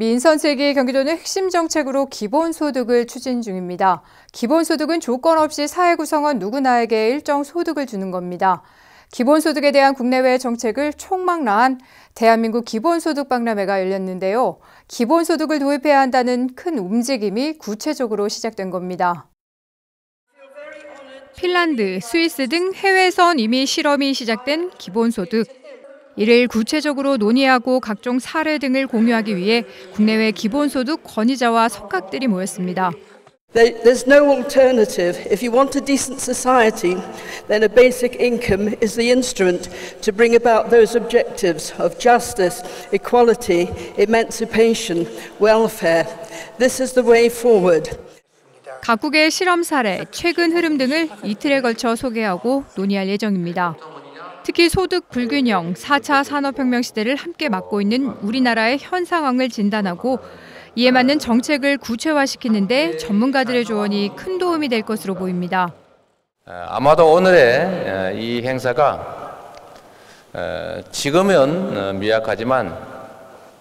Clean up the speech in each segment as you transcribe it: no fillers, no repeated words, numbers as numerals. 미 인선세기 경기도는 핵심 정책으로 기본소득을 추진 중입니다. 기본소득은 조건 없이 사회구성원 누구나에게 일정 소득을 주는 겁니다. 기본소득에 대한 국내외 정책을 총망라한 대한민국 기본소득 박람회가 열렸는데요. 기본소득을 도입해야 한다는 큰 움직임이 구체적으로 시작된 겁니다. 핀란드, 스위스 등 해외에선 이미 실험이 시작된 기본소득. 이를 구체적으로 논의하고 각종 사례 등을 공유하기 위해 국내외 기본소득 권위자와 석학들이 모였습니다. There's no alternative. If you want a decent society, then a basic income is the instrument to bring about those objectives of justice, equality, emancipation, welfare. This is the way forward. 각국의 실험 사례, 최근 흐름 등을 이틀에 걸쳐 소개하고 논의할 예정입니다. 특히 소득 불균형, 4차 산업혁명 시대를 함께 맞고 있는 우리나라의 현 상황을 진단하고 이에 맞는 정책을 구체화시키는 데 전문가들의 조언이 큰 도움이 될 것으로 보입니다. 아마도 오늘의 이 행사가 지금은 미약하지만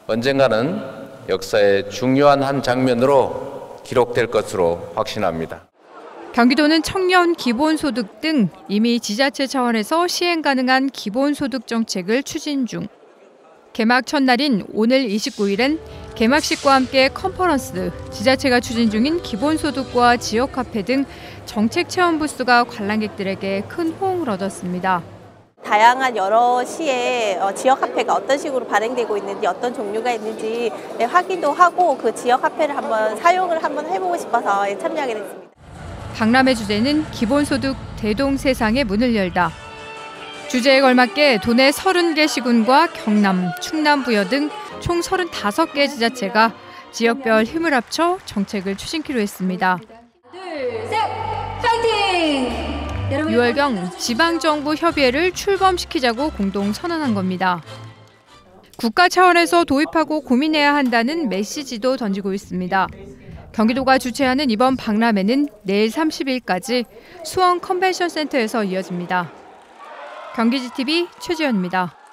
언젠가는 역사의 중요한 한 장면으로 기록될 것으로 확신합니다. 경기도는 청년 기본소득 등 이미 지자체 차원에서 시행 가능한 기본소득 정책을 추진 중. 개막 첫날인 오늘 29일엔 개막식과 함께 컨퍼런스, 지자체가 추진 중인 기본소득과 지역화폐 등 정책 체험 부스가 관람객들에게 큰 호응을 얻었습니다. 다양한 여러 시의 지역화폐가 어떤 식으로 발행되고 있는지, 어떤 종류가 있는지 확인도 하고 그 지역화폐를 한번 사용을 한번 해보고 싶어서 참여하게 됐습니다. 박람회 주제는 기본소득 대동세상의 문을 열다. 주제에 걸맞게 도내 30개 시군과 경남, 충남 부여 등 총 35개 지자체가 지역별 힘을 합쳐 정책을 추진키로 했습니다. 6월경 지방정부 협의회를 출범시키자고 공동 선언한 겁니다. 국가 차원에서 도입하고 고민해야 한다는 메시지도 던지고 있습니다. 경기도가 주최하는 이번 박람회는 내일 30일까지 수원 컨벤션 센터에서 이어집니다. 경기GTV 최지연입니다.